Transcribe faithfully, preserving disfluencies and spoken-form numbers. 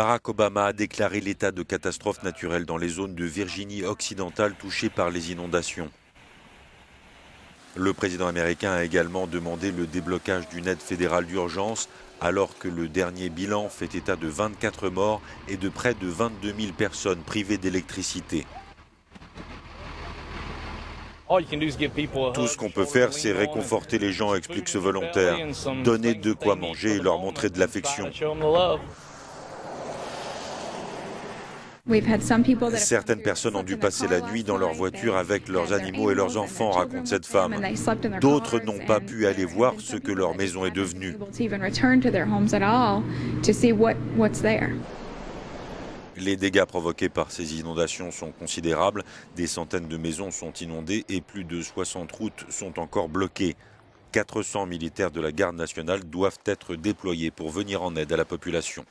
Barack Obama a déclaré l'état de catastrophe naturelle dans les zones de Virginie occidentale touchées par les inondations. Le président américain a également demandé le déblocage d'une aide fédérale d'urgence, alors que le dernier bilan fait état de vingt-quatre morts et de près de vingt-deux mille personnes privées d'électricité. Tout ce qu'on peut faire, c'est réconforter les gens, explique ce volontaire, donner de quoi manger et leur montrer de l'affection. Certaines personnes ont dû passer la nuit dans leur voiture avec leurs animaux et leurs enfants, raconte cette femme. D'autres n'ont pas pu aller voir ce que leur maison est devenue. Les dégâts provoqués par ces inondations sont considérables. Des centaines de maisons sont inondées et plus de soixante routes sont encore bloquées. quatre cents militaires de la garde nationale doivent être déployés pour venir en aide à la population.